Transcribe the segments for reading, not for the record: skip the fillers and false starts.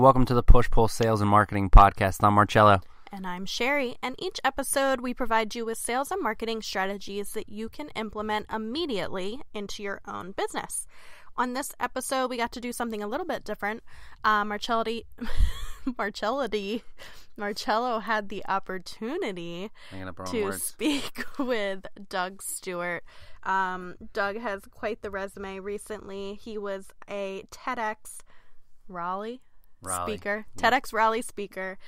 welcome to the Push Pull Sales and Marketing Podcast. I'm Marcello. And I'm Sherry. And each episode, we provide you with sales and marketing strategies that you can implement immediately into your own business. On this episode, we got to do something a little bit different. Marcello had the opportunity to speak with Doug Stewart. Doug has quite the resume recently. He was a TEDx Raleigh speaker. Yeah. TEDx Raleigh speaker.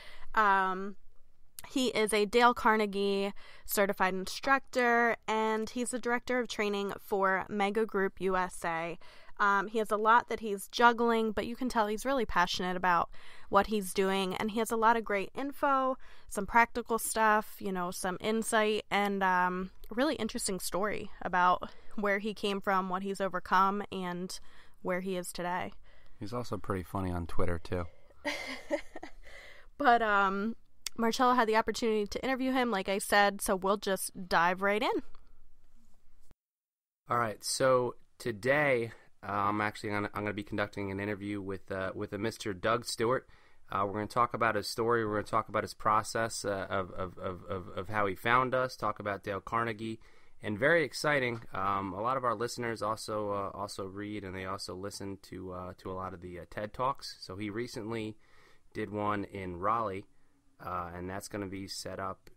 He is a Dale Carnegie certified instructor, and he's the director of training for Mega Group USA. He has a lot that he's juggling, but you can tell he's really passionate about what he's doing, and he has a lot of great info, some practical stuff, some insight, and a really interesting story about where he came from, what he's overcome, and where he is today. He's also pretty funny on Twitter, too. But Marcello had the opportunity to interview him, like I said, so we'll just dive right in. All right, so today I'm actually going to be conducting an interview with a Mr. Doug Stewart. We're going to talk about his story. We're going to talk about his process of how he found us, talk about Dale Carnegie, and very exciting. A lot of our listeners also read, and they also listen to a lot of the TED Talks. So he recently did one in Raleigh. And that's going to be set up,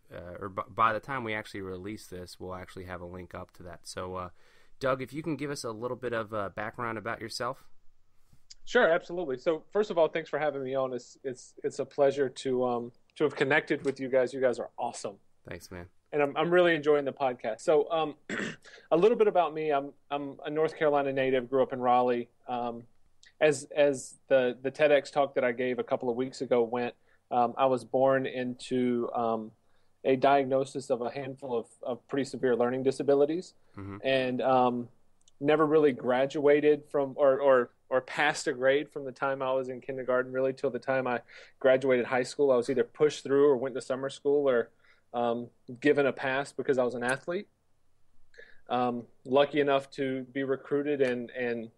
by the time we actually release this, we'll actually have a link up to that. So, Doug, if you can give us a little bit of background about yourself. Sure, absolutely. So, first of all, thanks for having me on. It's a pleasure to have connected with you guys. You guys are awesome. Thanks, man. And I'm really enjoying the podcast. So, a little bit about me. I'm a North Carolina native. Grew up in Raleigh. As the TEDx talk that I gave a couple of weeks ago went. I was born into a diagnosis of a handful of pretty severe learning disabilities, mm-hmm. and never really graduated from or passed a grade from the time I was in kindergarten really till the time I graduated high school. I was either pushed through or went to summer school or given a pass because I was an athlete. Lucky enough to be recruited and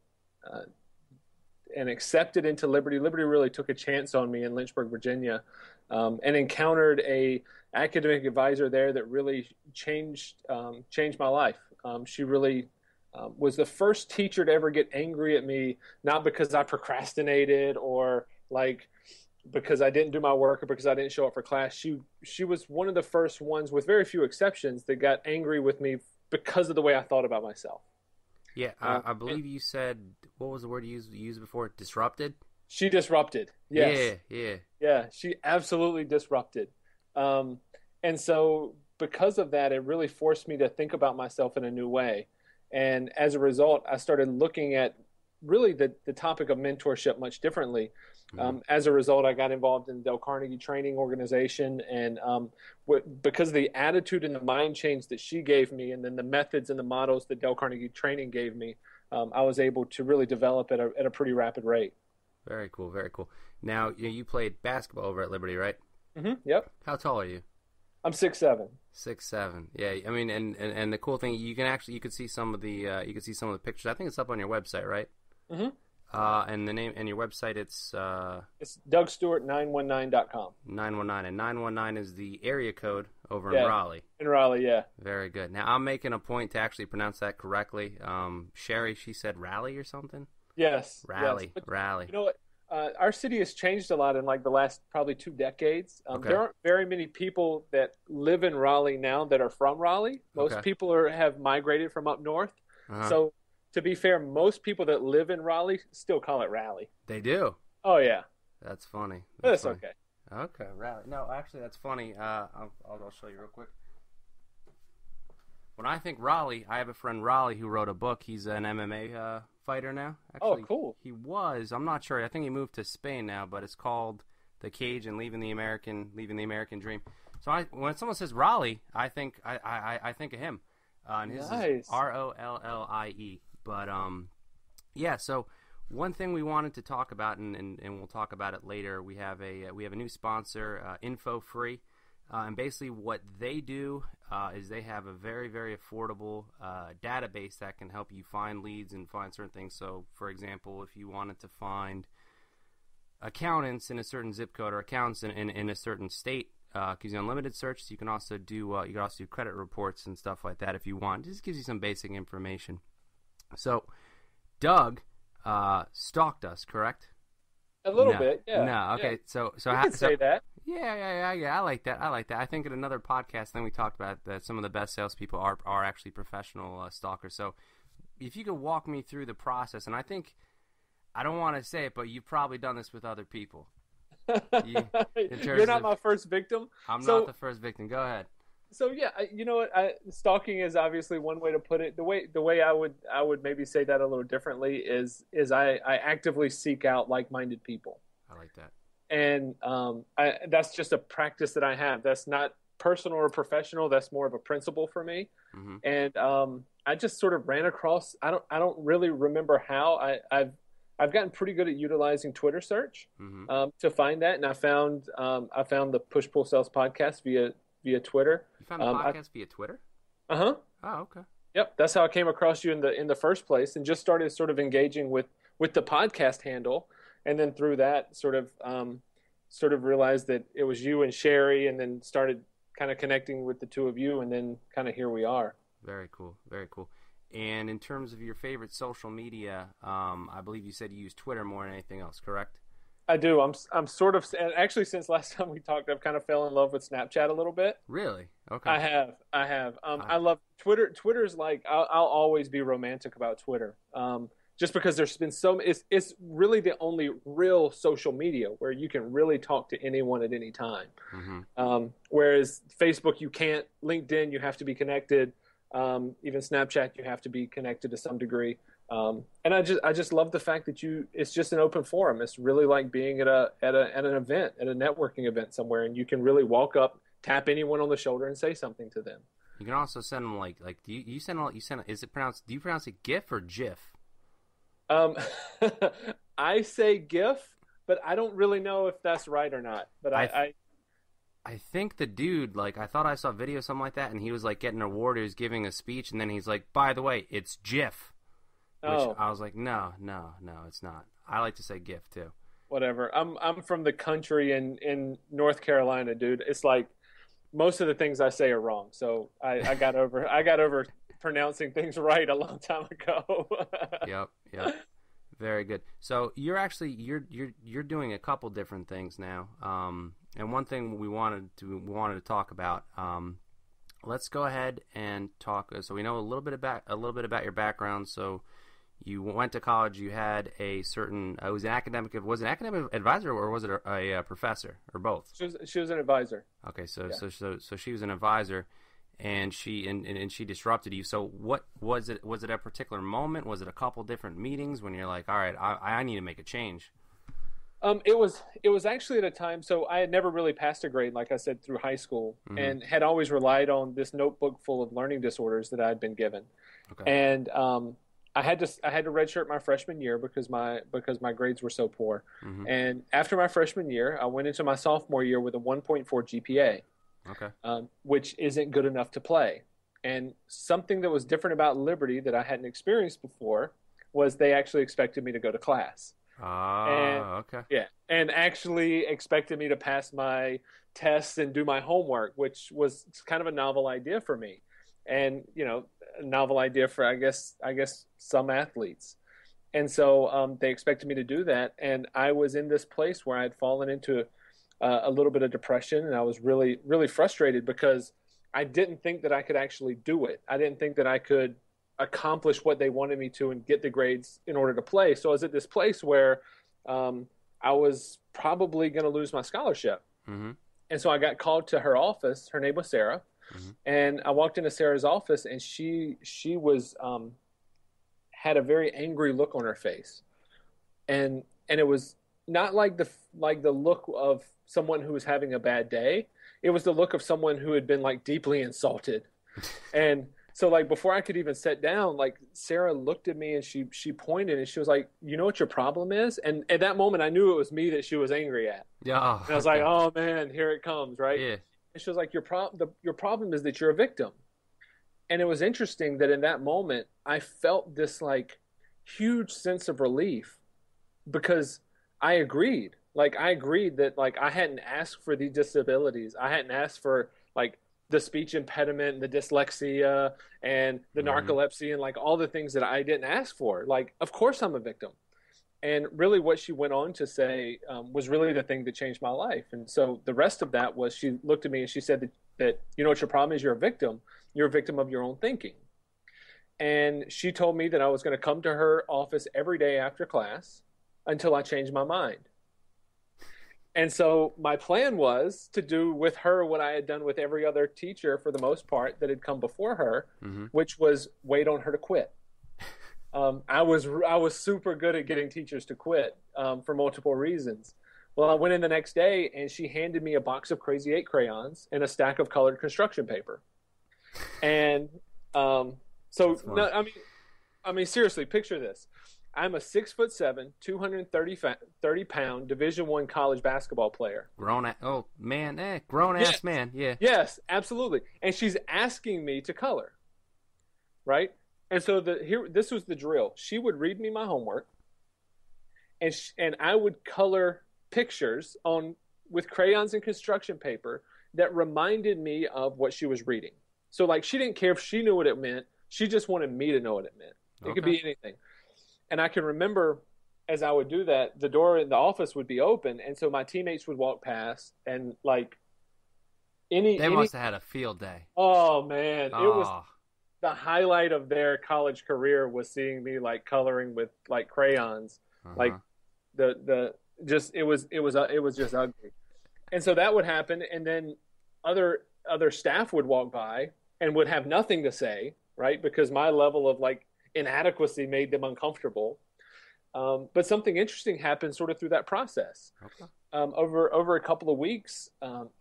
accepted into Liberty. Liberty really took a chance on me in Lynchburg, Virginia, and encountered a academic advisor there that really changed my life. She really was the first teacher to ever get angry at me, not because I procrastinated or because I didn't do my work or because I didn't show up for class. She was one of the first ones, with very few exceptions, that got angry with me because of the way I thought about myself. Yeah, I believe you said, what was the word you used before? Disrupted? She disrupted, yes. Yeah. Yeah, she absolutely disrupted. And so because of that, it really forced me to think about myself in a new way. And as a result, I started looking at really the topic of mentorship much differently. Mm-hmm. As a result, I got involved in the Dale Carnegie Training Organization, and because of the attitude and the mind change that she gave me, and then the methods and the models that Dale Carnegie Training gave me, I was able to really develop at a pretty rapid rate. Very cool, very cool. Now, you played basketball over at Liberty, right? Mm-hmm, yep. How tall are you? I'm 6'7". 6'7". Yeah, I mean, and the cool thing, you could see some of the pictures. I think it's up on your website, right? Mm-hmm. And the name and your website, it's DougStewart919.com. 919, and 919 is the area code over in Raleigh. In Raleigh, yeah. Very good. Now I'm making a point to actually pronounce that correctly. Sherry, she said Raleigh or something. Yes. Raleigh. Yes. Raleigh. You know what? Our city has changed a lot in the last probably 2 decades. Okay. There aren't very many people that live in Raleigh now that are from Raleigh. Most people have migrated from up north. Uh-huh. So. To be fair, most people that live in Raleigh still call it Raleigh. They do? Oh, yeah. That's funny. That's funny. Okay. Okay, Raleigh. No, actually, that's funny. I'll show you real quick. When I think Raleigh, I have a friend, Raleigh, who wrote a book. He's an MMA fighter now. Actually, oh, cool. He was. I'm not sure. I think he moved to Spain now, but it's called The Cage and Leaving the American Dream. So when someone says Raleigh, I think of him. And his is Rollie. But, so one thing we wanted to talk about, and we'll talk about it later, we have a new sponsor, InfoFree, and basically what they do is they have a very, very affordable database that can help you find leads and find certain things. So, for example, if you wanted to find accountants in a certain zip code or accountants in a certain state. Gives you unlimited search. So you can also do credit reports and stuff like that if you want. It just gives you some basic information. So Doug stalked us, correct? A little bit, yeah. No, okay. Yeah. So you can say that. Yeah. I like that. I think in another podcast, then we talked about that some of the best salespeople are actually professional stalkers. So if you could walk me through the process, and I think I don't want to say it, but you've probably done this with other people. You're not my first victim. I'm not the first victim. Go ahead. So yeah, you know what? Stalking is obviously one way to put it. The way I would maybe say that a little differently is I actively seek out like-minded people. I like that. And that's just a practice that I have. That's not personal or professional. That's more of a principle for me. Mm-hmm. And I just sort of ran across. I don't really remember how. I've gotten pretty good at utilizing Twitter search mm-hmm. To find that, and I found the Push Pull Sales podcast via Twitter. You found the podcast via Twitter? Uh-huh. Oh, okay. Yep, that's how I came across you in the first place, and just started sort of engaging with the podcast handle, and then through that sort of realized that it was you and Sherry, and then started kind of connecting with the two of you, and then kind of here we are. Very cool. Very cool. And in terms of your favorite social media, I believe you said you use Twitter more than anything else, correct? I do. I'm sort of, and actually since last time we talked, I've kind of fell in love with Snapchat a little bit. Really? Okay. I have. I love Twitter. Twitter's like, I'll always be romantic about Twitter. Just because there's been it's really the only real social media where you can really talk to anyone at any time. Mm-hmm. Whereas Facebook, you can't. LinkedIn, you have to be connected. Even Snapchat, you have to be connected to some degree. And I just love the fact that it's just an open forum. It's really like being at a networking event somewhere, and you can really walk up, tap anyone on the shoulder, and say something to them. You can also send them like do you send is it pronounced? Do you pronounce it GIF or GIF? I say GIF, but I don't really know if that's right or not. But I think the dude, like, I thought I saw a video, something like that, and he was, like, getting an award. He was giving a speech, and then he's like, by the way, it's GIF. Oh. Which I was like, no, it's not. I like to say GIF, too. Whatever. I'm from the country in North Carolina, dude. It's like most of the things I say are wrong, so I got over pronouncing things right a long time ago. Yep. Very good. So you're actually you're doing a couple different things now. And one thing we wanted to talk about. Let's go ahead and talk. So we know a little bit about your background. So you went to college. You had a certain. It was an academic. Was it an academic advisor or was it a professor or both? She was an advisor. Okay, so yeah. so she was an advisor, and she disrupted you. So what was it? Was it a particular moment? Was it a couple different meetings when you're like, all right, I need to make a change? It was actually at a time, so I had never really passed a grade, like I said, through high school, mm-hmm. and had always relied on this notebook full of learning disorders that I had been given. Okay. And I had to redshirt my freshman year because my grades were so poor. Mm-hmm. And after my freshman year, I went into my sophomore year with a 1.4 GPA, okay. Which isn't good enough to play. And something that was different about Liberty that I hadn't experienced before was they actually expected me to go to class. Okay. Yeah, and actually expected me to pass my tests and do my homework, which was kind of a novel idea for me, and a novel idea for I guess some athletes. And so they expected me to do that, and I was in this place where I had fallen into a little bit of depression, and I was really, really frustrated because I didn't think that I could actually do it. I didn't think that I could accomplish what they wanted me to and get the grades in order to play. So I was at this place where I was probably going to lose my scholarship. Mm-hmm. And so I got called to her office. Her name was Sarah. Mm-hmm. And I walked into Sarah's office, and she was had a very angry look on her face. And it was not like the look of someone who was having a bad day. It was the look of someone who had been like deeply insulted. And so like before I could even sit down, like Sarah looked at me and she pointed and she was like, you know what your problem is? And at that moment I knew it was me that she was angry at. Yeah. Oh, and I was like, oh man, here it comes, right? Yeah. And she was like, your problem is that you're a victim. And it was interesting that in that moment I felt this like huge sense of relief because I agreed. like I agreed that like I hadn't asked for the disabilities. I hadn't asked for like the speech impediment, and the dyslexia, and the narcolepsy, and like all the things that I didn't ask for. Like, of course I'm a victim. And really what she went on to say was really the thing that changed my life. And so the rest of that was she looked at me and she said that you know what your problem is? You're a victim. You're a victim of your own thinking. And she told me that I was going to come to her office every day after class until I changed my mind. And so my plan was to do with her what I had done with every other teacher for the most part that had come before her, which was wait on her to quit. I was super good at getting teachers to quit for multiple reasons. Well, I went in the next day and she handed me a box of Crazy 8 crayons and a stack of colored construction paper. And I mean, seriously, picture this. I'm a 6'7", 230-pound Division I college basketball player. Grown-ass man, yeah. Yes, absolutely. And she's asking me to color, right? And so this was the drill. She would read me my homework, and I would color pictures with crayons and construction paper that reminded me of what she was reading. So, like, she didn't care if she knew what it meant. She just wanted me to know what it meant. It could be anything. And I can remember as I would do that, the door in the office would be open. And so my teammates would walk past and like they must have had a field day. Oh man. Oh. It was the highlight of their college career was seeing me like coloring with like crayons, like it was just ugly. And so that would happen. And then other staff would walk by and would have nothing to say, right? Because my level of like inadequacy made them uncomfortable. But something interesting happened sort of through that process. Over a couple of weeks,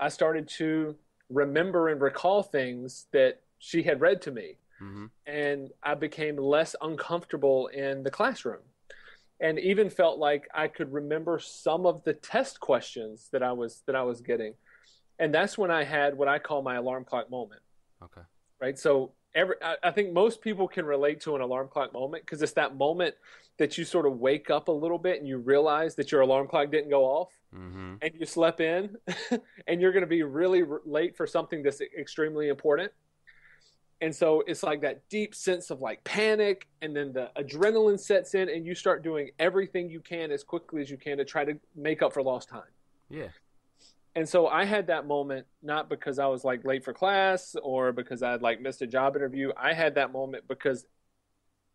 I started to remember and recall things that she had read to me. And I became less uncomfortable in the classroom and even felt like I could remember some of the test questions that I was getting. And that's when I had what I call my alarm clock moment. Okay. Right. So I think most people can relate to an alarm clock moment because it's that moment that you sort of wake up a little bit and you realize that your alarm clock didn't go off and you slept in and you're going to be really late for something that's extremely important. And so it's like that deep sense of like panic, and then the adrenaline sets in and you start doing everything you can as quickly as you can to try to make up for lost time. Yeah. And so I had that moment not because I was like late for class or because I had like missed a job interview. I had that moment because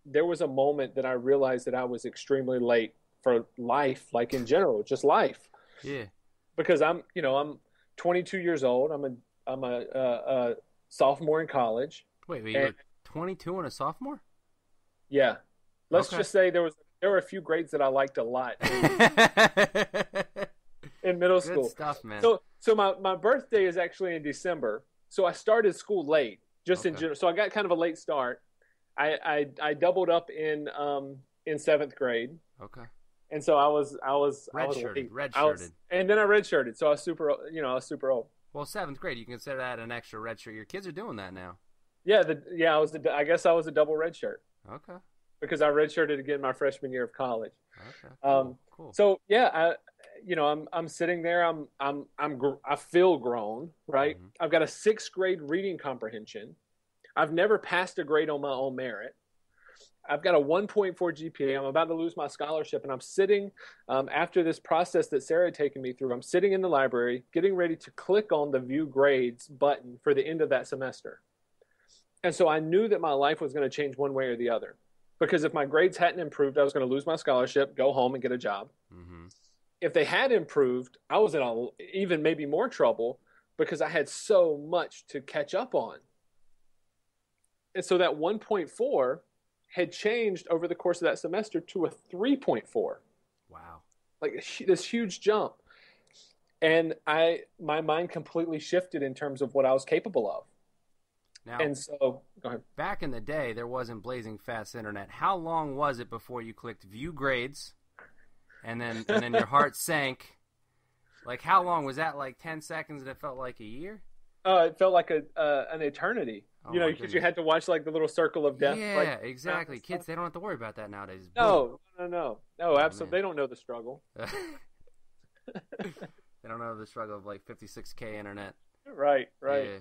there was a moment that I realized that I was extremely late for life, like in general, just life. Yeah. Because I'm 22 years old. I'm a sophomore in college. Wait, you're 22 and a sophomore? Yeah. Let's just say there were a few grades that I liked a lot. In middle school. Good stuff, man. So my birthday is actually in December. So I started school late, just in general. So I got kind of a late start. I doubled up in 7th grade. Okay. And so I was redshirted. And then I redshirted. So I was super old. Well, 7th grade, you consider that an extra redshirt. Your kids are doing that now. Yeah. I guess I was a double redshirt. Okay. Because I redshirted again my freshman year of college. Okay. Cool. So yeah, I'm sitting there. I feel grown, right? I've got a 6th grade reading comprehension. I've never passed a grade on my own merit. I've got a 1.4 GPA. I'm about to lose my scholarship, and I'm sitting after this process that Sarah had taken me through. I'm sitting in the library, getting ready to click on the View Grades button for the end of that semester. And so I knew that my life was going to change one way or the other, because if my grades hadn't improved, I was going to lose my scholarship, go home, and get a job. If they had improved, I was in even maybe more trouble because I had so much to catch up on. And so that 1.4 had changed over the course of that semester to a 3.4. Wow. Like this huge jump. And my mind completely shifted in terms of what I was capable of. Now, and so, go ahead. Back in the day, there wasn't blazing fast internet. How long was it before you clicked View Grades? And then your heart sank. Like, how long was that? Like 10 seconds, and it felt like a year? It felt like an eternity. Oh, because you had to watch like the little circle of death. Yeah, like, exactly. Kids, they don't have to worry about that nowadays. No, absolutely. Man. They don't know the struggle. They don't have the struggle of like 56K internet. Right, right. Yeah.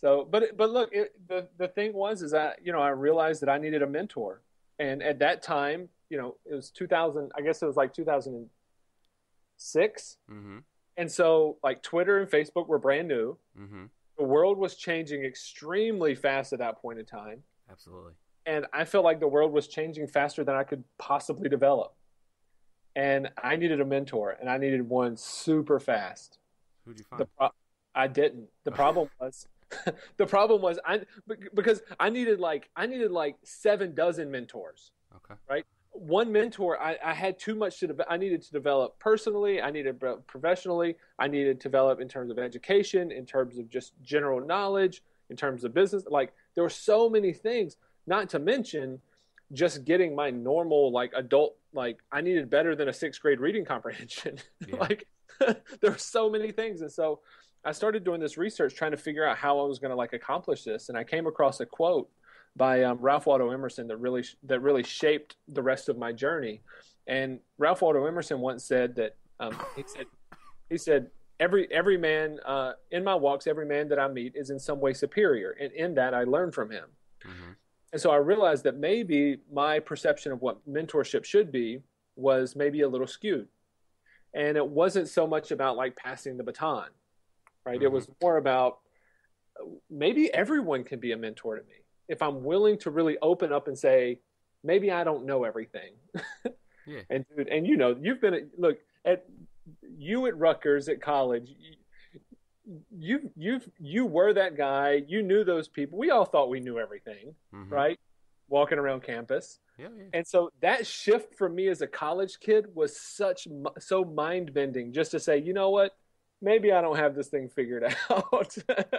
So, but look, the thing was is I realized that I needed a mentor, and at that time, it was 2000. I guess it was like 2006, mm-hmm. and so like Twitter and Facebook were brand new. Mm-hmm. The world was changing extremely fast at that point in time. Absolutely. And I felt like the world was changing faster than I could possibly develop. And I needed a mentor, and I needed one super fast. Who'd you find? I didn't. The problem was I needed like 7 dozen mentors. Okay. Right. One mentor, I had too much to develop. I needed to develop personally. I needed to professionally. I needed to develop in terms of education, in terms of just general knowledge, in terms of business. Like there were so many things. Not to mention, just getting my normal like adult like I needed better than a 6th grade reading comprehension. Yeah. Like there were so many things, and so I started doing this research trying to figure out how I was going to like accomplish this, and I came across a quote by Ralph Waldo Emerson that really shaped the rest of my journey. And Ralph Waldo Emerson once said that he said every man in my walks, every man that I meet is in some way superior, and in that I learn from him. Mm-hmm. And so I realized that maybe my perception of what mentorship should be was maybe a little skewed, and it wasn't so much about like passing the baton. Right. Mm-hmm. It was more about maybe everyone can be a mentor to me if I'm willing to really open up and say, maybe I don't know everything. Yeah. And you've been at Rutgers at college. You were that guy. You knew those people. We all thought we knew everything, mm-hmm. right? Walking around campus. Yeah, yeah. And so that shift for me as a college kid was so mind bending. Just to say, you know what? Maybe I don't have this thing figured out.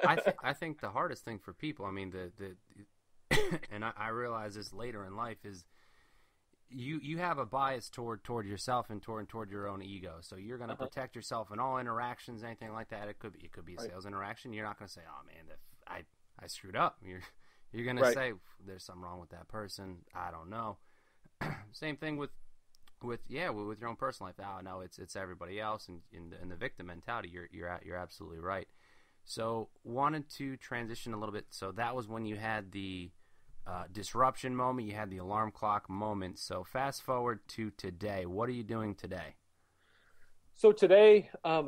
I think the hardest thing for people, I mean, I realize this later in life, is you have a bias toward yourself and toward your own ego. So you're going to uh-huh. protect yourself in all interactions, anything like that. It could be a right. sales interaction. You're not going to say, "Oh man, I screwed up." You're going right. to say, "There's something wrong with that person. I don't know." Same thing with your own personal life. Oh no, it's everybody else, and in the victim mentality, you're absolutely right. So wanted to transition a little bit. So that was when you had the disruption moment, you had the alarm clock moment. So fast forward to today. What are you doing today? So today, a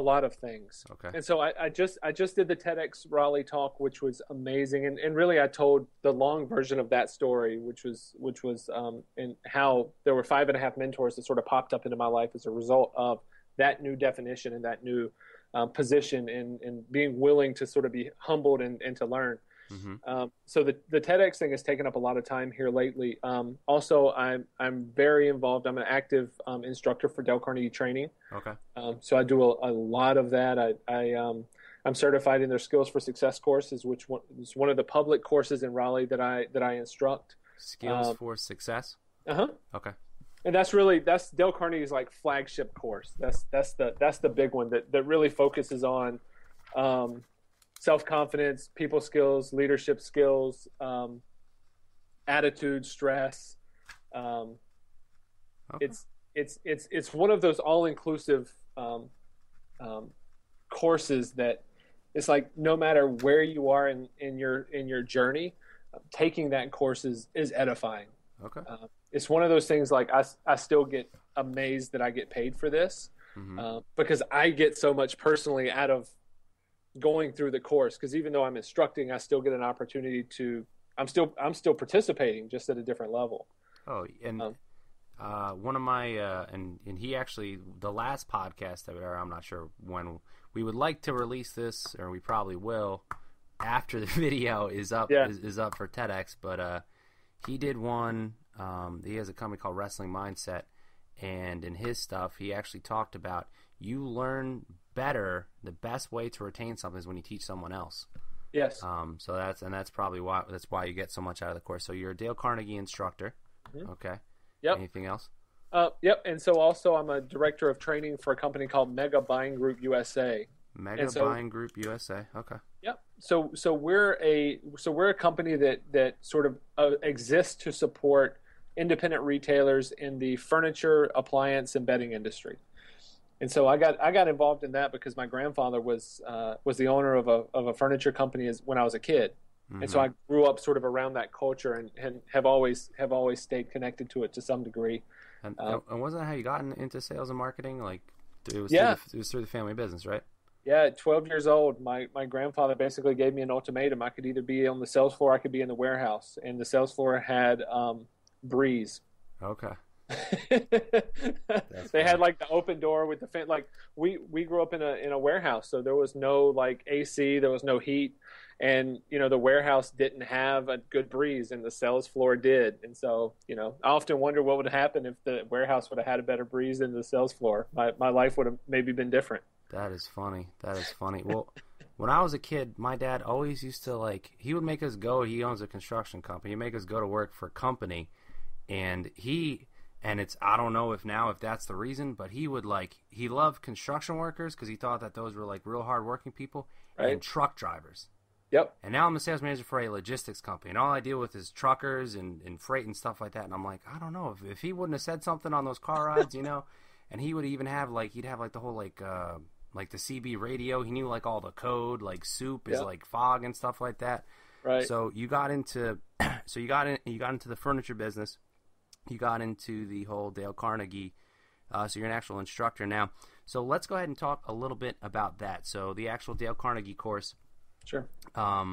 lot of things. Okay. And so I just did the TEDx Raleigh talk, which was amazing, and really I told the long version of that story, which was and how there were 5.5 mentors that sort of popped up into my life as a result of that new definition and that new position, and being willing to sort of be humbled and to learn. Mm-hmm. So the TEDx thing has taken up a lot of time here lately. Also, I'm very involved. I'm an active instructor for Dale Carnegie training. Okay. So I do a lot of that. I'm certified in their Skills for Success courses, which is one of the public courses in Raleigh that I instruct. Skills for Success. Uh huh. Okay. And that's Dale Carnegie's like flagship course. That's the big one that really focuses on. Self-confidence, people skills, leadership skills, attitude, stress. Okay. It's one of those all-inclusive courses that it's like no matter where you are in your journey, taking that course is edifying. Okay. It's one of those things like I still get amazed that I get paid for this, mm-hmm. Because I get so much personally out of going through the course, because even though I'm instructing, I still get an opportunity to. I'm still participating, just at a different level. Oh, and one of my and he actually, the last podcast that we are, I'm not sure when we would like to release this, or we probably will after the video is up, yeah. is up for TEDx. But he did one. He has a company called Wrestling Mindset, and in his stuff, he actually talked about you learn better. The best way to retain something is when you teach someone else. Yes. So that's probably why you get so much out of the course. So you're a Dale Carnegie instructor. Mm-hmm. Okay. Yep. Anything else? Yep. And so also I'm a director of training for a company called Mega Group USA. Mega Group USA. Okay. Yep. So we're a company that sort of exists to support independent retailers in the furniture, appliance, and bedding industry. And so I got involved in that because my grandfather was the owner of a furniture company when I was a kid, mm-hmm. and so I grew up sort of around that culture and have always stayed connected to it to some degree. And wasn't that how you got into sales and marketing? Like it was through the family business, right? Yeah, at 12 years old, my grandfather basically gave me an ultimatum. I could either be on the sales floor, or I could be in the warehouse, and the sales floor had Breeze. Okay. They had like the open door with the fan. Like we grew up in a warehouse, so there was no like AC, there was no heat, and you know the warehouse didn't have a good breeze, and the sales floor did. And so you know I often wonder what would happen if the warehouse would have had a better breeze than the sales floor. My life would have maybe been different. That is funny. That is funny. Well, when I was a kid, my dad always used to like he would make us go. He owns a construction company. He'd make us go to work for a company, And it's, I don't know if that's the reason, but he would he loved construction workers because he thought that those were like real hard working people, right. And truck drivers. Yep. And now I'm a sales manager for a logistics company, and all I deal with is truckers and freight and stuff like that. And I'm like, I don't know if he wouldn't have said something on those car rides, you know, and he would even have he'd have the whole like the CB radio. He knew all the code, soup is like fog and stuff like that. Right. So you got into the furniture business. You got into the whole Dale Carnegie, so you're an actual instructor now. So let's go ahead and talk a little bit about that. So the actual Dale Carnegie course. Sure. How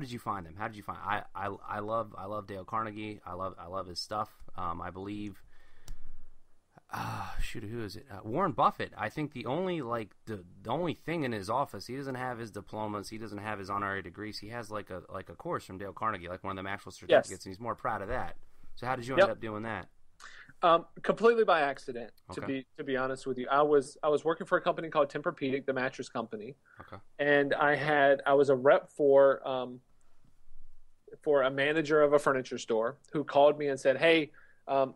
did you find him? How did you find? I love Dale Carnegie. I love his stuff. I believe. Who is it? Warren Buffett. I think the only thing in his office, he doesn't have his diplomas, he doesn't have his honorary degrees. He has like a course from Dale Carnegie, like one of them actual certificates, yes. And he's more proud of that. So how did you end up doing that? Completely by accident, okay. to be honest with you. I was working for a company called Tempur Pedic, the mattress company, okay. And I was a rep for a manager of a furniture store who called me and said, "Hey,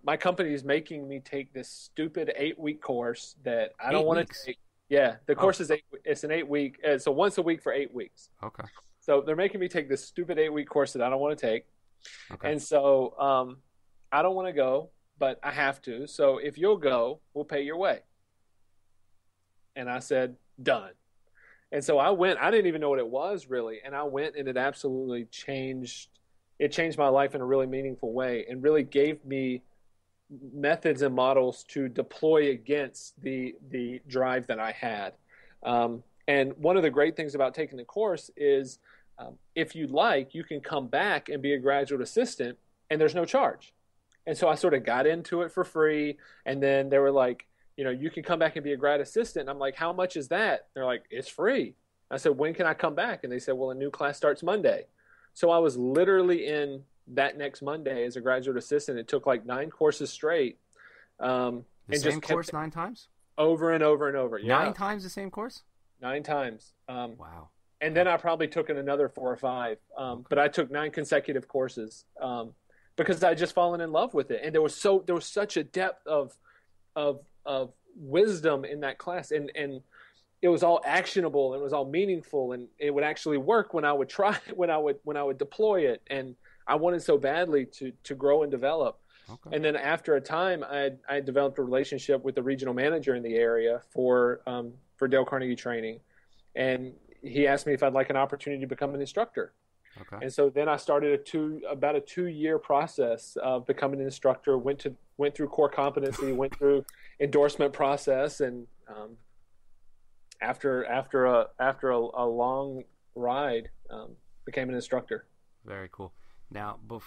my company is making me take this stupid 8-week course that I don't want to take." Yeah, the course is 8. It's an 8-week, so once a week for 8 weeks. Okay. So they're making me take this stupid 8-week course that I don't want to take, okay. And so I don't want to go, but I have to. So if you'll go, we'll pay your way. And I said, done. And so I went. I didn't even know what it was really. And I went, and it absolutely changed. It changed my life in a really meaningful way and really gave me methods and models to deploy against the drive that I had. And one of the great things about taking the course is if you'd like, you can come back and be a graduate assistant, and there's no charge. And so I sort of got into it for free. And then they were like, you know, you can come back and be a grad assistant. And I'm like, how much is that? They're like, it's free. I said, when can I come back? And they said, well, a new class starts Monday. So I was literally in that next Monday as a graduate assistant. It took 9 courses straight. The and same just course 9 times? Over and over and over. Yeah. 9 times the same course? 9 times. Wow. And then I probably took in another 4 or 5. But I took 9 consecutive courses. Because I had just fallen in love with it, and there was such a depth of wisdom in that class, and it was all actionable, and it was all meaningful, and it would actually work when I would deploy it, and I wanted so badly to grow and develop. Okay. And then after a time, I developed a relationship with the regional manager in the area for Dale Carnegie training, and he asked me if I'd like an opportunity to become an instructor. Okay. And so then I started about a 2-year process of becoming an instructor. Went through core competency, went through endorsement process, and after a long ride, became an instructor. Very cool. Now we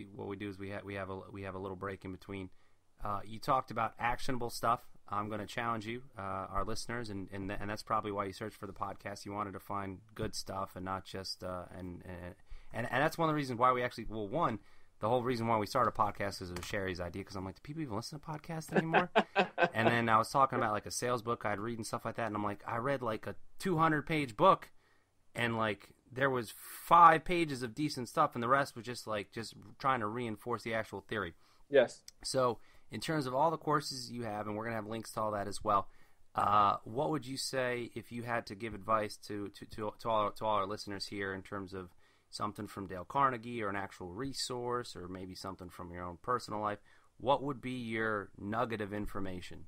have a little break in between. You talked about actionable stuff. I'm going to challenge you, our listeners, and that's probably why you searched for the podcast. You wanted to find good stuff and not just and that's one of the reasons why we actually the whole reason why we started a podcast is it was Sherry's idea, because I'm like, do people even listen to podcasts anymore? And then I was talking about a sales book I'd read and stuff like that, and I'm like, I read a 200-page book, and there was 5 pages of decent stuff, and the rest was just just trying to reinforce the actual theory. Yes. So in terms of all the courses you have, and we're going to have links to all that as well, what would you say if you had to give advice to all our listeners here in terms of something from Dale Carnegie or an actual resource or maybe something from your own personal life? What would be your nugget of information?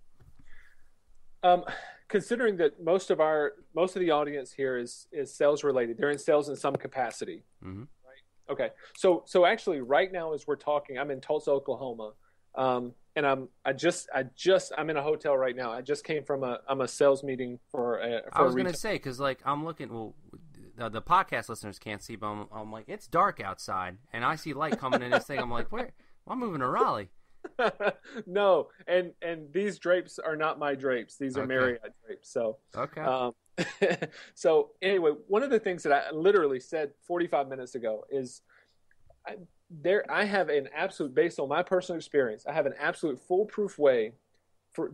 Considering that most of the audience here is sales related, they're in sales in some capacity. Mm-hmm. Right? Okay. So actually, right now as we're talking, I'm in Tulsa, Oklahoma, and I'm in a hotel right now. I just came from a sales meeting for a. I was going to say, because like I'm looking. Well, the podcast listeners can't see, but I'm like, it's dark outside, and I see light coming in this thing. I'm like, where? Well, I'm moving to Raleigh. No, and these drapes are not my drapes. These are Marriott drapes. So okay. So anyway, one of the things that I literally said 45 minutes ago is I have an absolute, based on my personal experience, I have an absolute foolproof way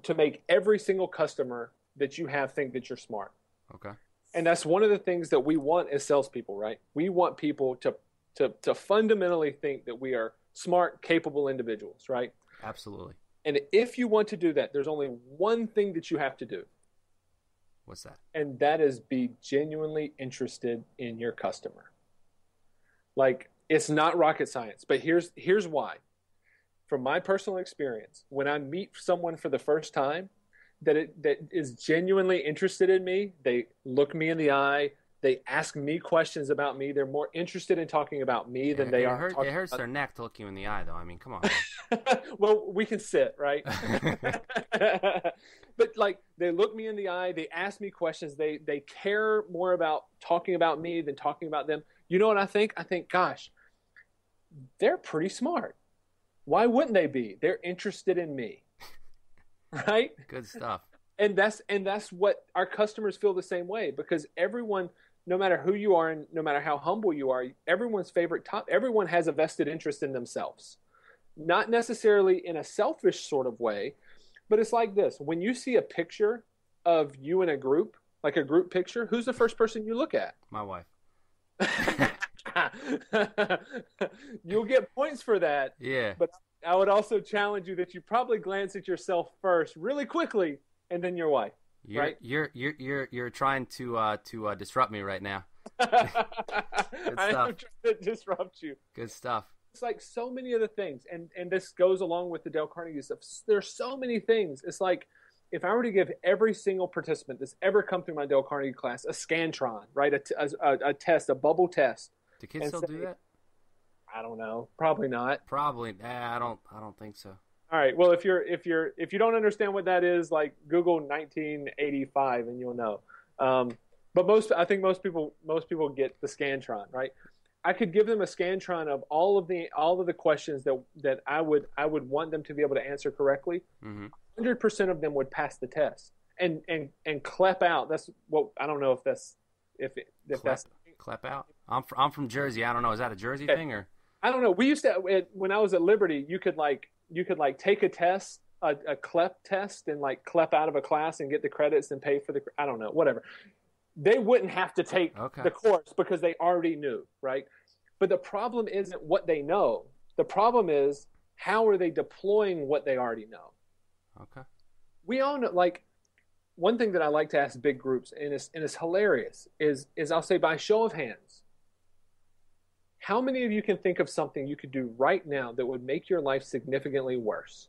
to make every single customer that you have think that you're smart. Okay. And that's one of the things that we want as salespeople, right? We want people to fundamentally think that we are smart, capable individuals, right? Absolutely. And if you want to do that, there's only one thing that you have to do. What's that? And that is be genuinely interested in your customer. Like, it's not rocket science, but here's why. From my personal experience, when I meet someone for the first time that is genuinely interested in me, they look me in the eye, they ask me questions about me. They're more interested in talking about me than they are. It hurts their neck to look you in the eye, though. I mean, come on. Well, we can sit, right? But like, they look me in the eye. They ask me questions. They care more about talking about me than talking about them. You know what I think? I think, gosh, they're pretty smart. Why wouldn't they be? They're interested in me, right? Good stuff. And that's what our customers feel the same way, because everyone, no matter who you are and no matter how humble you are, everyone has a vested interest in themselves. Not necessarily in a selfish sort of way, but it's like this. When you see a picture of you in a group, like a group picture, who's the first person you look at? My wife. You'll get points for that. Yeah. But I would also challenge you that you probably glance at yourself first really quickly, and then your wife. Right? You're trying to disrupt me right now. I am trying to disrupt you. Good stuff. It's like so many other things, and this goes along with the Dale Carnegie stuff. There's so many things. It's like, if I were to give every single participant that's ever come through my Dale Carnegie class a Scantron, right, a test, a bubble test. Do kids still do that? I don't know. Probably not. Probably. Nah, I don't think so. All right. Well, if you don't understand what that is, like, Google 1985 and you'll know. But I think most people get the Scantron, right? I could give them a Scantron of all of the questions that I would want them to be able to answer correctly. Mm-hmm. 100% of them would pass the test and clap out. That's what, I don't know if that's if clap, that's clap out. I'm from Jersey. I don't know. Is that a Jersey thing or? I don't know. We used to, when I was at Liberty, you could take a test, a CLEP test, and like CLEP out of a class and get the credits and pay for the, I don't know, whatever. They wouldn't have to take the course because they already knew, right? But the problem isn't what they know. The problem is, how are they deploying what they already know? Okay. We all know, like, one thing that I like to ask big groups, and it's hilarious, is I'll say, by show of hands, how many of you can think of something you could do right now that would make your life significantly worse?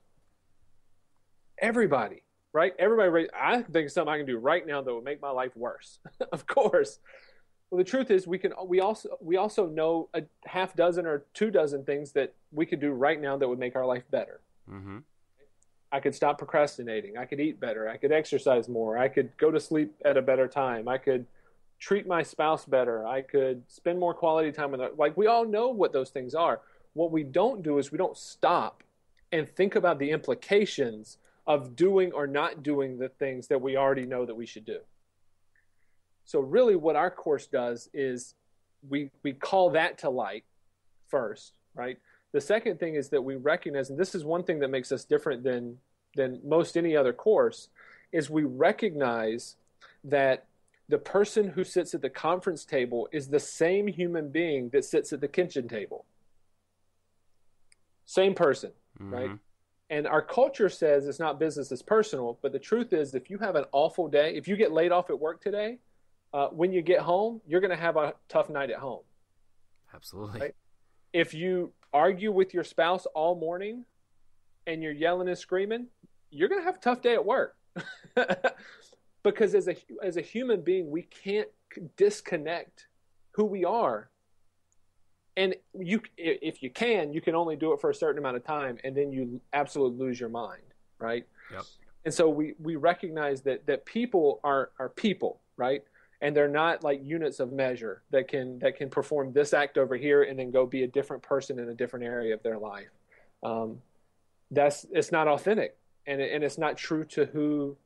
Everybody, right? Everybody, I think of something I can do right now that would make my life worse. Of course. Well, the truth is, we also know a half dozen or two dozen things that we could do right now that would make our life better. Mm-hmm. I could stop procrastinating. I could eat better. I could exercise more. I could go to sleep at a better time. I could treat my spouse better. I could spend more quality time with her. Like, we all know what those things are. What we don't do is we don't stop and think about the implications of doing or not doing the things that we already know that we should do. So really what our course does is we call that to light first, right? The second thing is that we recognize, and this is one thing that makes us different than most any other course, is we recognize that the person who sits at the conference table is the same human being that sits at the kitchen table. Same person, mm-hmm. right? And our culture says it's not business, it's personal. But the truth is, if you have an awful day, if you get laid off at work today, when you get home, you're going to have a tough night at home. Absolutely. Right? If you argue with your spouse all morning and you're yelling and screaming, you're going to have a tough day at work. Because as a human being, we can't disconnect who we are. And if you can, you can only do it for a certain amount of time, and then you absolutely lose your mind, right? Yep. And so we recognize that people are people, right? And they're not like units of measure that can perform this act over here and then go be a different person in a different area of their life. It's not authentic, and it's not true to who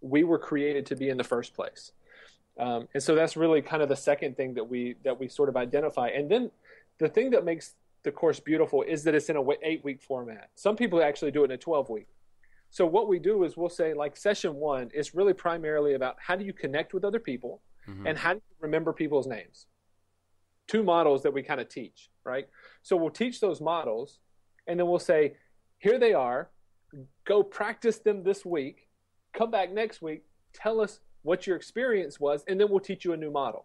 we were created to be in the first place. And so that's really kind of the second thing that we sort of identify. And then the thing that makes the course beautiful is that it's in an 8-week format. Some people actually do it in a 12-week. So what we do is we'll say, like, session 1 is really primarily about how do you connect with other people, mm-hmm. and how do you remember people's names. 2 models that we kind of teach, right? So we'll teach those models, and then we'll say, here they are, go practice them this week, come back next week, tell us what your experience was, and then we'll teach you a new model.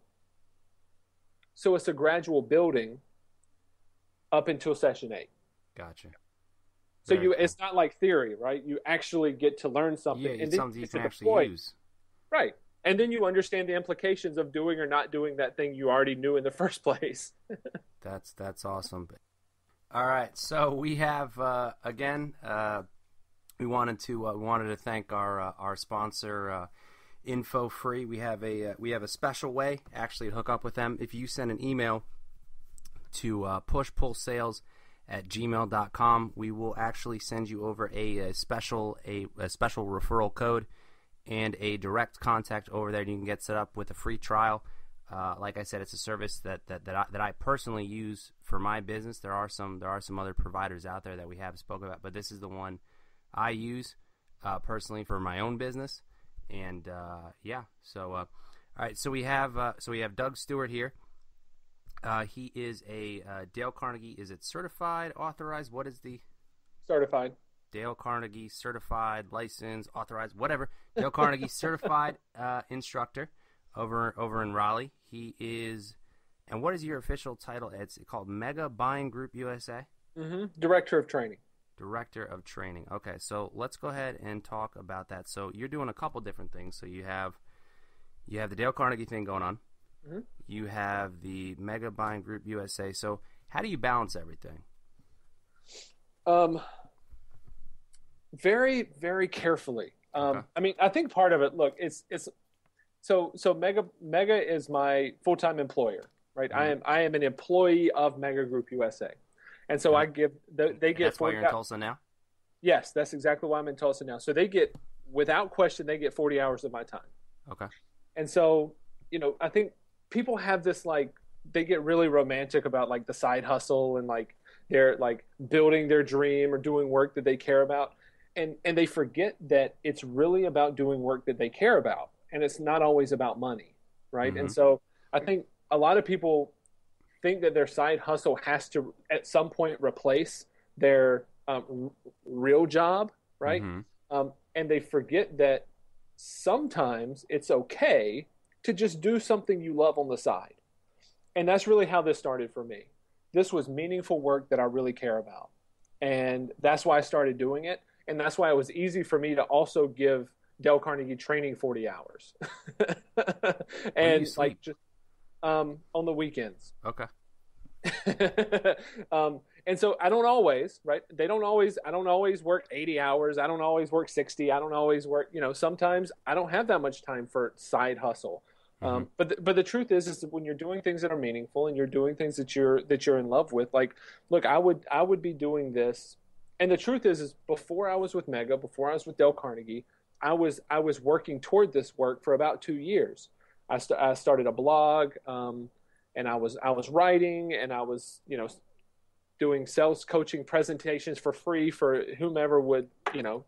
So it's a gradual building up until session 8. Gotcha. So it's not like theory, right? You actually get to learn something. Yeah, and something you can actually use. Right. And then you understand the implications of doing or not doing that thing you already knew in the first place. That's awesome. All right. So we have, we wanted to thank our sponsor, InfoFree. We have a special way actually to hook up with them. If you send an email to pushpullsales@gmail.com, we will actually send you over a special referral code and a direct contact over there. You can get set up with a free trial. Like I said, it's a service that I personally use for my business. There are some other providers out there that we haven't spoken about, but this is the one I use personally for my own business. And all right. So we have Doug Stewart here. He is Dale Carnegie. Is it certified, authorized? What is the? Certified. Dale Carnegie, certified, licensed, authorized, whatever. Dale Carnegie, certified instructor over in Raleigh. He is, and what is your official title? It's called Mega Group USA? Mm-hmm. Director of Training. Director of Training. Okay, so let's go ahead and talk about that. So you're doing a couple different things. So you have the Dale Carnegie thing going on. Mm-hmm. You have the Mega Group USA. So how do you balance everything? Very, very carefully. Okay. I mean, I think part of it, look, it's so Mega is my full-time employer, right? Mm-hmm. I am an employee of Mega Group USA. And so I give they get. That's why you're in Tulsa now? Yes, that's exactly why I'm in Tulsa now. So they get, without question, they get 40 hours of my time. Okay. And so, I think people have this, like, they get really romantic about, like, the side hustle and, like, they're, like, building their dream or doing work that they care about. And they forget that it's really about doing work that they care about. And it's not always about money, right? Mm-hmm. And so I think a lot of people think that their side hustle has to at some point replace their real job, right? Mm-hmm. And they forget that sometimes it's okay to just do something you love on the side. And that's really how this started for me. This was meaningful work that I really care about. And that's why I started doing it. And that's why it was easy for me to also give Dale Carnegie Training 40 hours. And like just on the weekends. Okay. And so I don't always, right? I don't always work 80 hours. I don't always work 60. I don't always work, sometimes I don't have that much time for side hustle. Mm-hmm. But the truth is that when you're doing things that are meaningful and you're doing things that you're in love with, like, look, I would be doing this. And the truth is before I was with Mega, before I was with Dale Carnegie, I was working toward this work for about 2 years. I started a blog, and I was writing, and I was, doing sales coaching presentations for free for whomever would,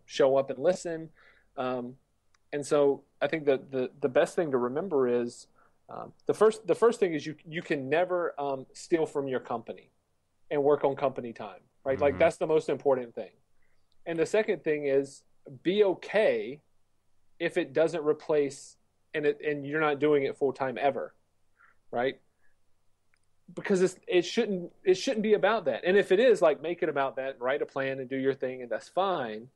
show up and listen. And so I think that the best thing to remember is the first thing is you can never steal from your company and work on company time, right? Mm-hmm. Like that's the most important thing. And the second thing is be okay if it doesn't replace and you're not doing it full time ever, right? Because it shouldn't be about that. And if it is, like, make it about that, write a plan and do your thing, and that's fine.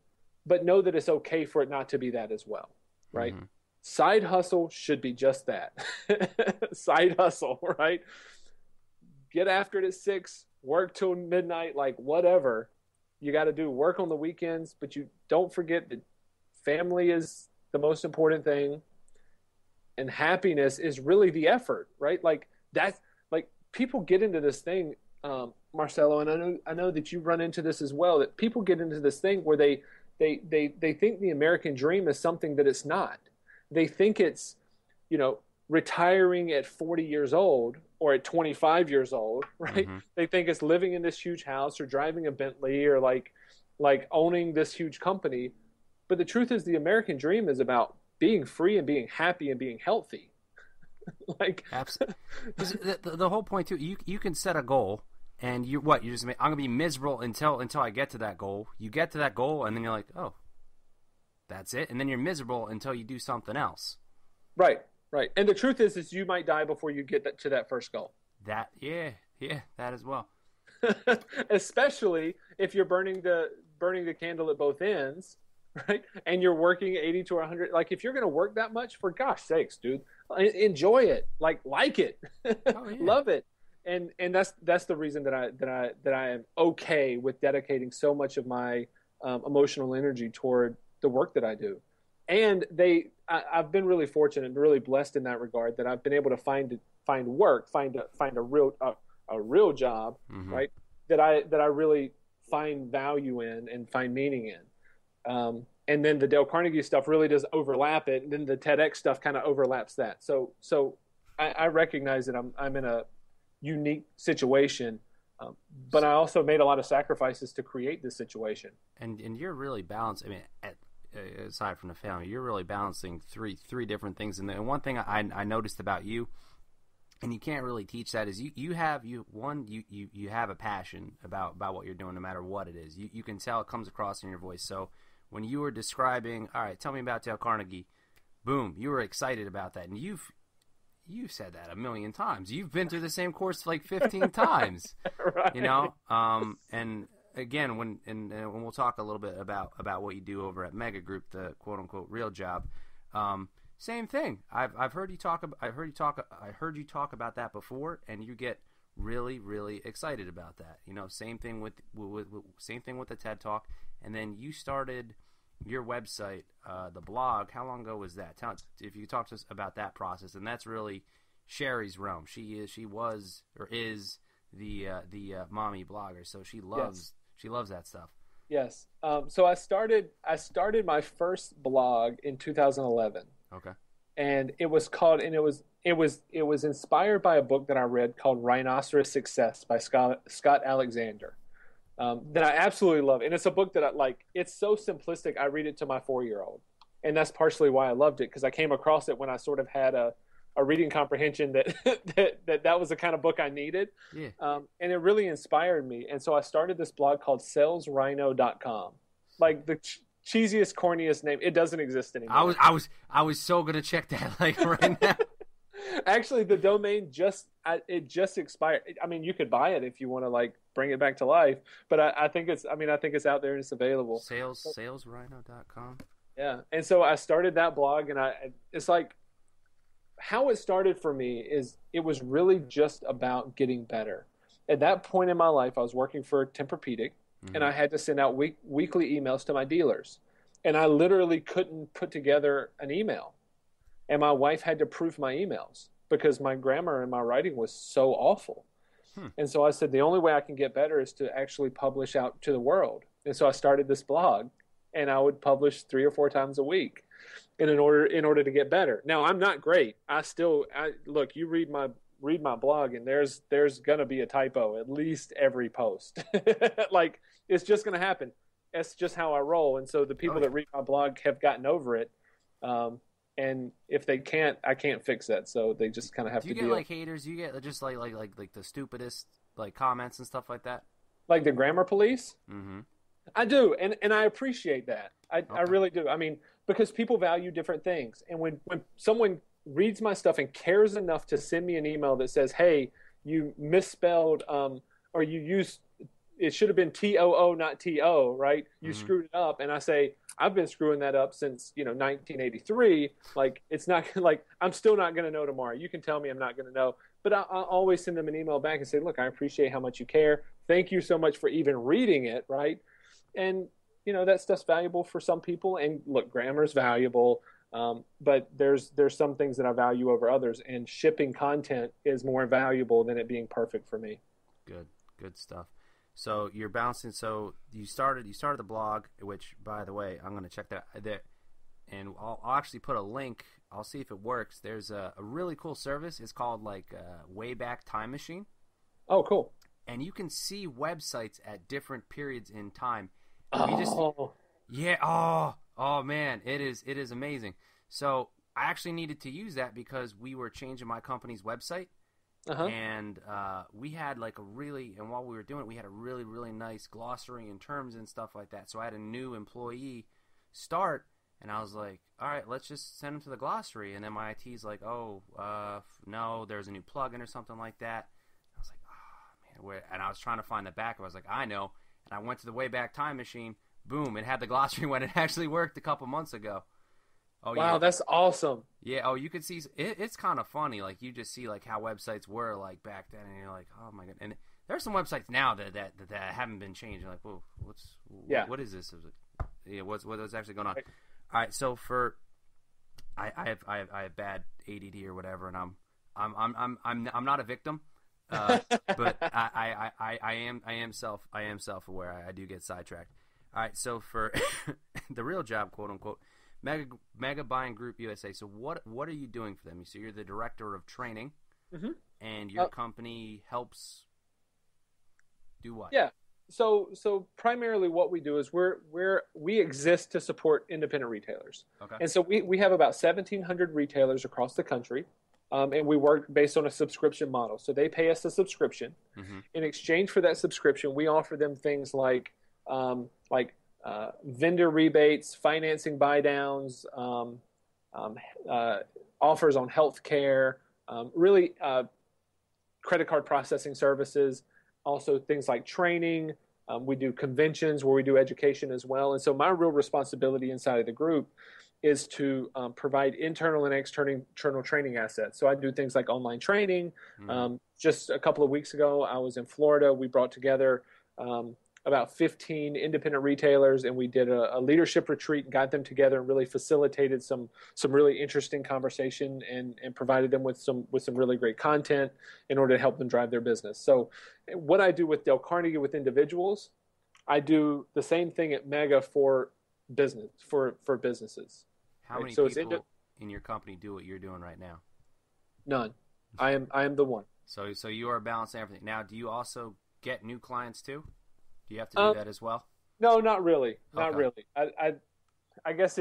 but know that it's okay for it not to be that as well, right? Mm-hmm. Side hustle should be just that. Side hustle, right? Get after it at 6, work till midnight, like whatever. You got to do work on the weekends, but you don't forget that family is the most important thing. And happiness is really the effort, right? Like that's like people get into this thing, Marcelo, and I know that you run into this as well, that people get into this thing where they think the American dream is something that it's not. They think it's, you know, retiring at 40 years old or at 25 years old, right? Mm-hmm. They think it's living in this huge house or driving a Bentley or like owning this huge company. But the truth is the American dream is about being free and being happy and being healthy. Like absolutely. The whole point too, you can set a goal and you just, I'm going to be miserable until I get to that goal. You get to that goal and then you're like, oh, that's it. And then you're miserable until you do something else. Right. Right. And the truth is you might die before you get to that first goal. That, yeah. Yeah. That as well. Especially if you're burning the candle at both ends, right? And you're working 80 to 100. Like if you're going to work that much, for gosh sakes, dude, enjoy it. Like it. Oh, yeah. Love it. And that's the reason that I am okay with dedicating so much of my emotional energy toward the work that I do. And I've been really fortunate and really blessed in that regard that I've been able to find work, find a real job, mm-hmm. right? That I really find value in and find meaning in. And then the Dale Carnegie stuff really does overlap it, and then the TEDx stuff kind of overlaps that. So I recognize that I'm in a unique situation, but I also made a lot of sacrifices to create this situation. And you're really balanced. I mean, aside from the family, you're really balancing three different things. And one thing I noticed about you, and you can't really teach that, is you have a passion about what you're doing, no matter what it is. You can tell it comes across in your voice. So when you were describing, all right, tell me about Dale Carnegie, boom, you were excited about that, and you've said that a million times. You've been through the same course like 15 times, right. You know. And again, when we'll talk a little bit about what you do over at Mega Group, the quote unquote real job. Same thing. I heard you talk about that before, and you get really, really excited about that. You know, same thing with the TED Talk, and then you started your website, the blog. How long ago was that? Tell us, if you talk to us about that process, and that's really Sherry's realm. She is the mommy blogger, so she loves She loves that stuff. Yes. So I started my first blog in 2011. Okay. And it was called, and it was inspired by a book that I read called Rhinoceros Success by Scott Alexander. That I absolutely love. And it's a book that I like. It's so simplistic. I read it to my 4-year-old, and that's partially why I loved it, because I came across it when I sort of had a reading comprehension that was the kind of book I needed. Yeah. And it really inspired me. And so I started this blog called SellsRhino.com, like the cheesiest, corniest name. It doesn't exist anymore. I was so going to check that like right now. Actually, the domain just expired. I mean, you could buy it if you want to like bring it back to life, but I think it's out there and it's available. SalesRhino.com. Yeah. And so I started that blog, and it's like, how it started for me is it was really just about getting better. At that point in my life, I was working for Tempur Pedic, mm-hmm. and I had to send out weekly emails to my dealers, and I literally couldn't put together an email. And my wife had to proof my emails because my grammar and my writing was so awful. And so I said, the only way I can get better is to actually publish out to the world. And so I started this blog, and I would publish 3 or 4 times a week. And in order to get better. Now, I'm not great. I you read my blog, and there's gonna be a typo at least every post. Like, it's just gonna happen. That's just how I roll. And so the people that read my blog have gotten over it. And if they can't, I can't fix that. So they just kind of have to deal. Do you get like haters? You get just like the stupidest like comments and stuff like that? Like the grammar police? Mm-hmm. I do, and I appreciate that. I really do. I mean, because people value different things. And when someone reads my stuff and cares enough to send me an email that says, hey, you misspelled or you used it should have been T-O-O, not T-O, right? You screwed it up. And I say, I've been screwing that up since, 1983. Like, it's not like, I'm still not going to know tomorrow. You can tell me I'm not going to know. But I'll always send them an email back and say, look, I appreciate how much you care. Thank you so much for even reading it, right? And, that stuff's valuable for some people. And look, grammar's valuable. But there's some things that I value over others. And shipping content is more valuable than it being perfect for me. Good stuff. So you're bouncing. So you started the blog, which, by the way, I'm going to check that there, and I'll actually put a link. I'll see if it works. There's a really cool service. It's called Wayback Time Machine. Oh, cool. And you can see websites at different periods in time. Man, it is amazing. So I actually needed to use that because we were changing my company's website. And we had while we were doing it, we had a really, really nice glossary and terms and stuff like that. So I had a new employee start, and I was like, all right, let's just send him to the glossary. And then my IT's like, no, there's a new plugin or something like that. I was like, oh, man. And I was trying to find the backup. I was like, I know. And I went to the Wayback Time Machine. Boom, it had the glossary when it actually worked a couple months ago. Oh, wow, yeah. That's awesome. Yeah, you can see it's kind of funny. Like, you just see how websites were back then, and you're like, oh my god. And there's some websites now that haven't been changed. You're like, whoa, what is this? What's actually going on? Right. All right, so I have bad ADD or whatever, and I'm not a victim, but I am self-aware. I do get sidetracked. All right, so for the real job, quote unquote. Mega Buying Group USA. So what are you doing for them? So you're the director of training, and your company helps do what? Yeah. So primarily what we do is we exist to support independent retailers. Okay. And so we have about 1,700 retailers across the country, and we work based on a subscription model. So they pay us a subscription. In exchange for that subscription, we offer them things like vendor rebates, financing buy downs, offers on healthcare, credit card processing services, also things like training. We do conventions where we do education as well. And so my real responsibility inside of the group is to provide internal and external training assets. So I do things like online training. Just a couple of weeks ago, I was in Florida. We brought together about 15 independent retailers, and we did a leadership retreat and got them together and really facilitated some really interesting conversation and provided them with some really great content in order to help them drive their business. So what I do with Dale Carnegie with individuals, I do the same thing at Mega for business, for businesses. How many people in your company do what you're doing right now? None. I am the one. So you are balancing everything. Now, do you also get new clients too? Do you have to do that as well? No, not really. Not really. I guess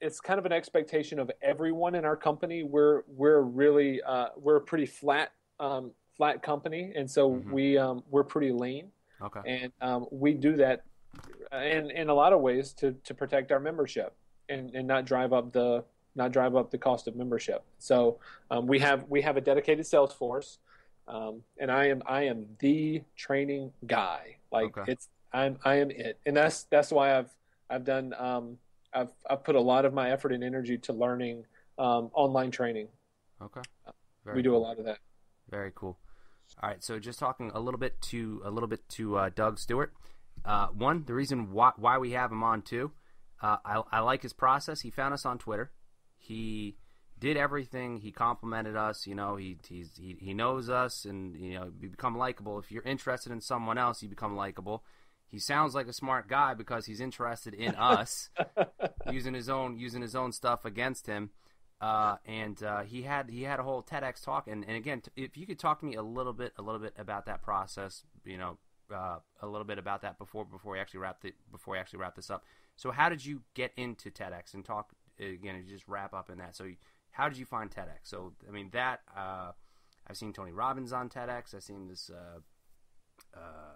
it's kind of an expectation of everyone in our company. We're really we're a pretty flat company, and so we're pretty lean. Okay. And we do that in a lot of ways to protect our membership and not drive up the cost of membership. So we have a dedicated sales force. And I am the training guy. I am it. And that's why I've done, I've put a lot of my effort and energy to learning, online training. Okay. We do a lot of that. Very cool. All right. So just talking a little bit to Doug Stewart, one, the reason why we have him on too, I like his process. He found us on Twitter. He did everything. He complimented us. He knows us, and you become likable. If you're interested in someone else, you become likable. He sounds like a smart guy because he's interested in us, using his own stuff against him. And he had a whole TEDx talk. And again, if you could talk to me a little bit about that process, a little bit about that before we actually wrap this up. So how did you get into TEDx and talk again? And just wrap up in that. So how did you find TEDx? So, I mean, that I've seen Tony Robbins on TEDx. I've seen this Tai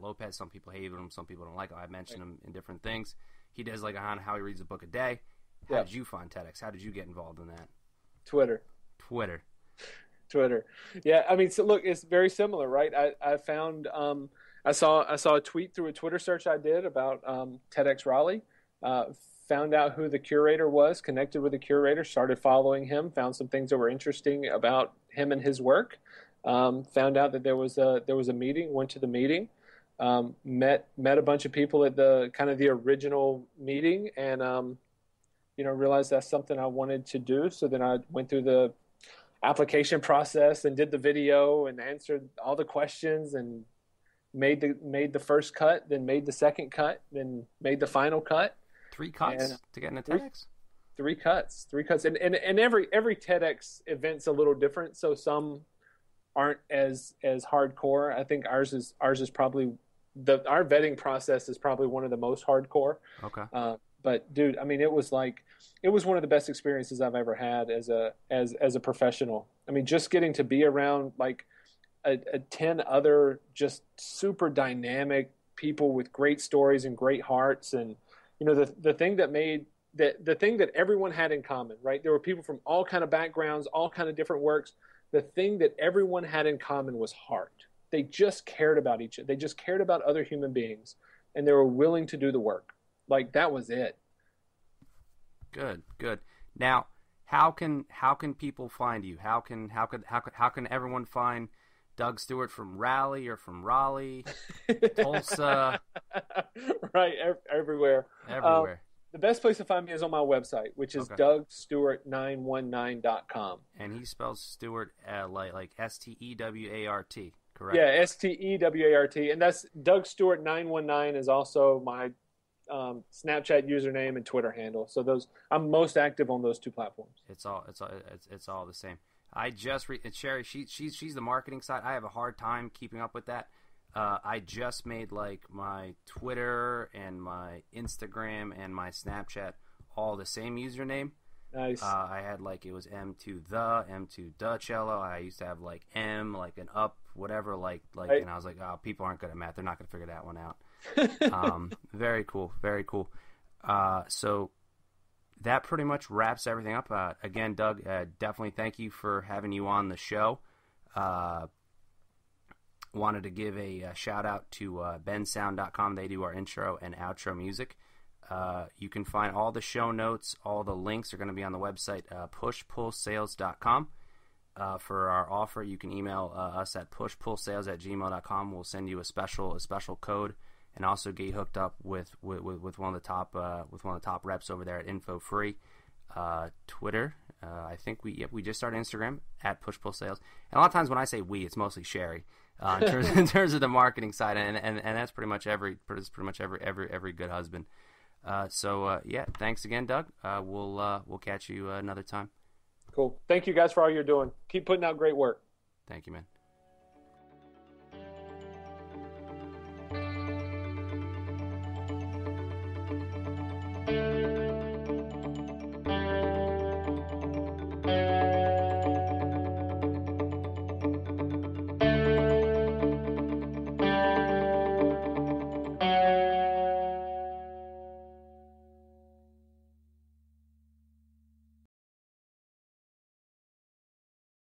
Lopez. Some people hate him. Some people don't like him. I've mentioned him in different things. He does on how he reads a book a day. How did you find TEDx? How did you get involved in that? Twitter. Twitter. Yeah, I mean, so look, it's very similar, right? I found I saw a tweet through a Twitter search I did about TEDx Raleigh. Found out who the curator was, connected with the curator, started following him, found some things that were interesting about him and his work. Found out that there was a meeting, went to the meeting, met a bunch of people at the kind of the original meeting, and realized that's something I wanted to do. So then I went through the application process and did the video and answered all the questions and made the first cut, then made the second cut, then made the final cut. Three cuts to get into TEDx? Three cuts. And every TEDx event's a little different, so some aren't as hardcore. I think ours is probably our vetting process is probably one of the most hardcore. Okay. But dude, I mean, it was one of the best experiences I've ever had as a professional. I mean, just getting to be around like a 10 other just super dynamic people with great stories and great hearts, and you know, the thing that everyone had in common, right? There were people from all kind of backgrounds, all kind of different works. The thing that everyone had in common was heart. They just cared about each other. They just cared about other human beings, and they were willing to do the work. Like, that was it. Good. Now, how can people find you? How can everyone find Doug Stewart from Raleigh or from Raleigh, Tulsa? Right, everywhere. The best place to find me is on my website, which is DougStewart919.com. And he spells Stewart like S-T-E-W-A-R-T, correct? Yeah, S-T-E-W-A-R-T. And that's Doug Stewart 919 is also my Snapchat username and Twitter handle. So those, I'm most active on those two platforms. It's all the same. I just Sherry, she's the marketing side. I have a hard time keeping up with that. I just made like my Twitter and my Instagram and my Snapchat all the same username. Nice. I had like, it was M2 Ducello. I used to have like M, like an up, whatever, like, right. And I was like, oh, people aren't good at math. They're not going to figure that one out. Very cool. So that pretty much wraps everything up. Again, Doug, definitely thank you for having you on the show. Wanted to give a shout out to bensound.com. They do our intro and outro music. You can find all the show notes, all the links are going to be on the website, pushpullsales.com. For our offer, you can email us at pushpullsales@gmail.com. We'll send you a special code, and also get hooked up with one of the top reps over there at InfoFree. Twitter. I think we just started Instagram at Push Pull Sales. And a lot of times when I say we, it's mostly Sherry in terms of the marketing side, and that's pretty much every good husband. So thanks again, Doug. We'll catch you another time. Cool. Thank you guys for all you're doing. Keep putting out great work. Thank you, man.